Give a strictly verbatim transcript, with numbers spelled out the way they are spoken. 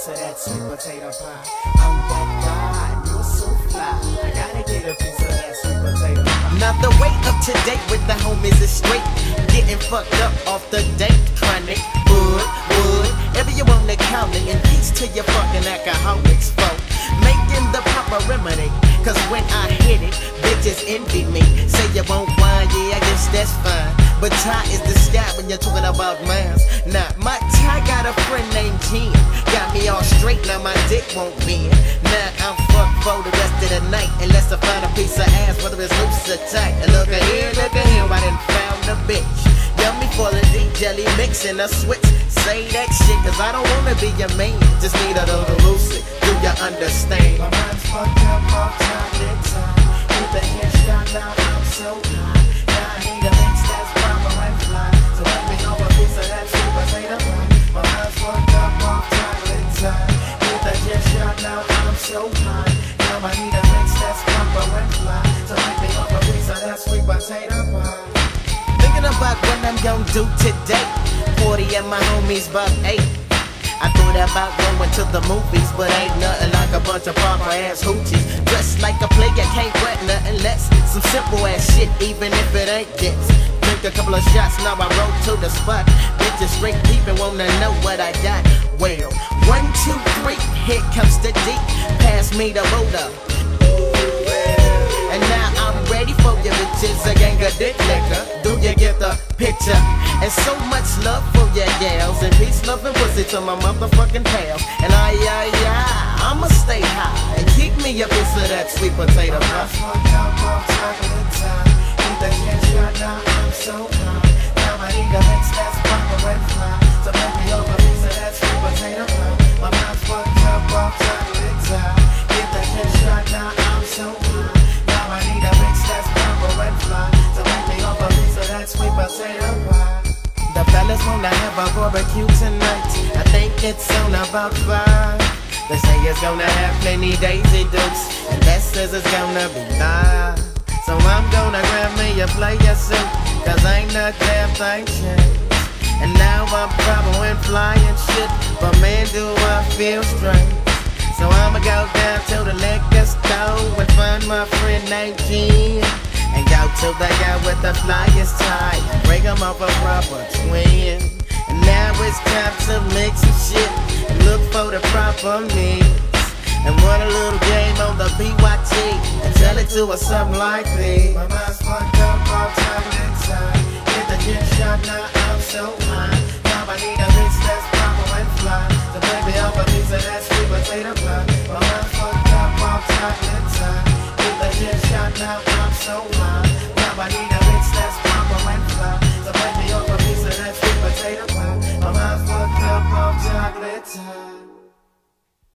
piece of that sweet potato pie. Oh my God, you're so fly. I gotta get a piece of that sweet potato pie. Now the way up to date with the homies is straight. Getting fucked up off the date, chronic. Wood, wood, every you on the counter. And peace to your fucking alcoholics, folk. Making the proper remedy. Cause when I hit it, bitches envy me. Say you won't wine, yeah, I guess that's fine. But Ty is the sky when you're talking about mines. Nah, my Ty got a friend named Jen. Got me all straight, now my dick won't bend. Now I'm fucked for the rest of the night. Unless I find a piece of ass, whether it's loose or tight. And look at here, look at here, I done found a bitch. Yummy quality jelly mix and a switch. Say that shit, cause I don't wanna be your man. Just need a little lucid, do you understand? My mind's fucked up all time, big time. With the hand shot now, I'm so high. So high, now I need a mix that's proper and fly. So make me up a piece of that sweet potato pie. Thinking about what I'm gonna do today. Forty and my homies about eight. I thought about going to the movies, but ain't nothing like a bunch of proper ass hoochies. Dressed like a player, can't wet nothing less. Some simple ass shit, even if it ain't dips. Drink a couple of shots, now I roll to the spot. Bitches straight peeping, wanna know what I got. Well, one, two, three, here comes the deep. Pass me the roller. And now I'm ready for you bitches, a gang of dick liquor. Do you get the picture? And so much love for your gals. And peace, love, and pussy to my motherfucking pals. And I, I, I, I'ma stay high. And keep me a piece of that sweet potato pie. I'm so high. Now I need a mix that's proper and fly. So make me over a piece of that sweet potato pie. My mind's fucked up off chocolate time. Get the headshot, now I'm so high. Now I need a mix that's proper and fly. So make me over a piece of that sweet potato pie. The fellas wanna have a barbecue tonight. I think it's on about five. They say it's gonna have plenty daisy dukes, and that says it's gonna be live. So I'm gonna grab me a player suit, cause ain't no damn thing changed. And now I'm probably in flying shit, but man do I feel strange. So I'ma go down to the liquor store and find my friend named Jen. And go to the guy with the flyest tie and break him up a proper twin. And now it's time to mix some shit and look for the proper mix. And run a little game on the B Y T and tell it to us something like this. My mind's fucked up all time inside. Get the gym shot now. So high. Now I need a mix that's proper and fly. So baby, up a piece of that sweet potato pie. My mind's fucked up off chocolate time. Get the shit shot now, I'm so high.